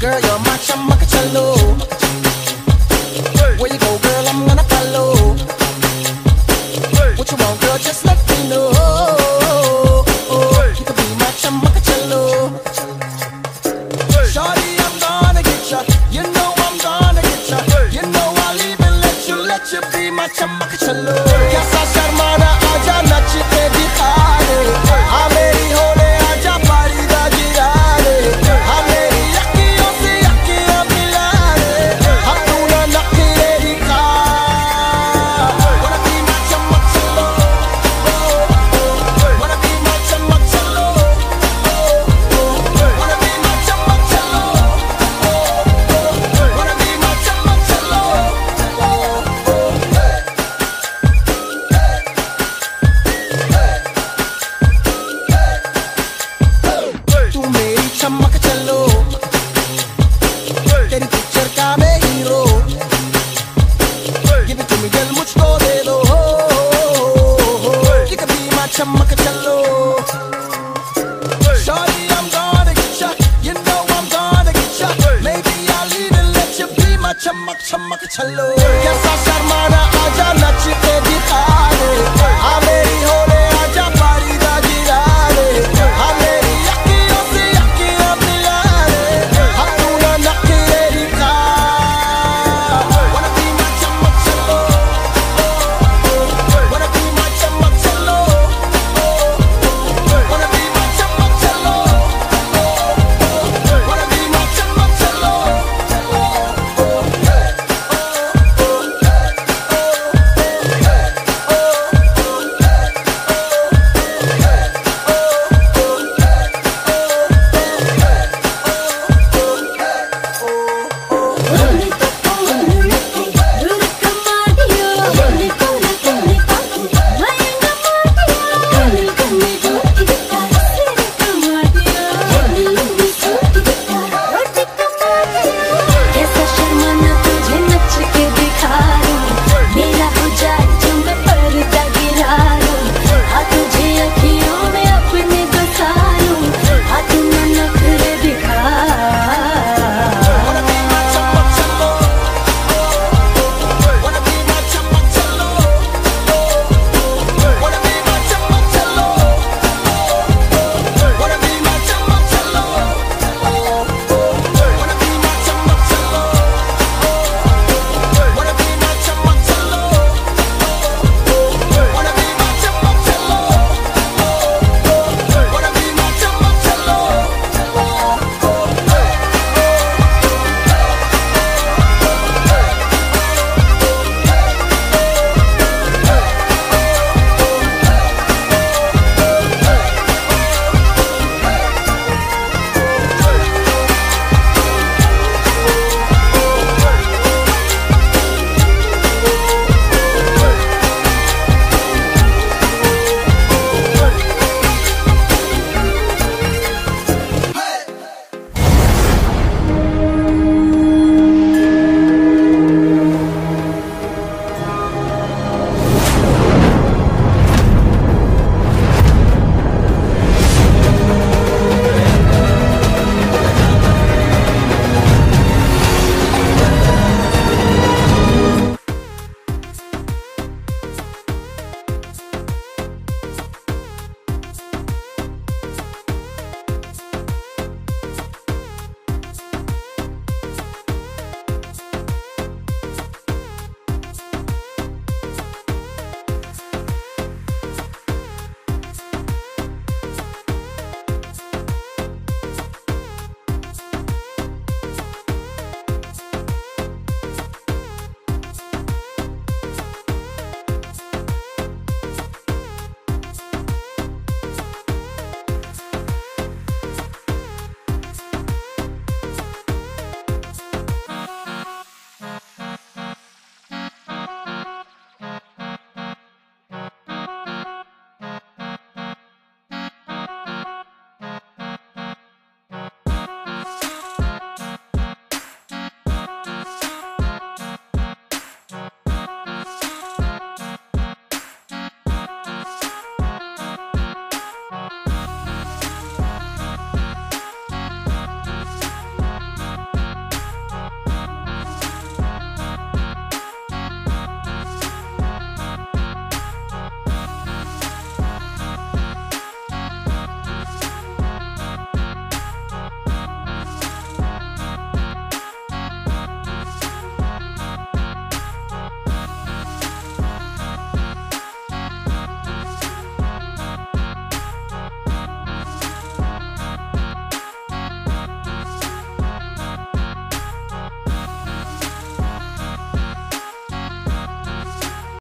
Girl, you're my Chammak Challo. Where you go, girl, I'm gonna follow. What you want, girl, just let me know. You could be my Chammak Challo. Shawty, I'm gonna get ya. You know I'm gonna get ya. You know I'll even let you be my Chammak Challo. Kaisa sharmana, aja nachte dikha de. चम्मक चलो तेरी picture का मैं hero ये भी तुम गल मुझको दे दो ये कभी माँ चम्मक चलो Shawty I'm gonna get ya you know I'm gonna get ya maybe I'll even let you be my चम्मक चम्मक चलो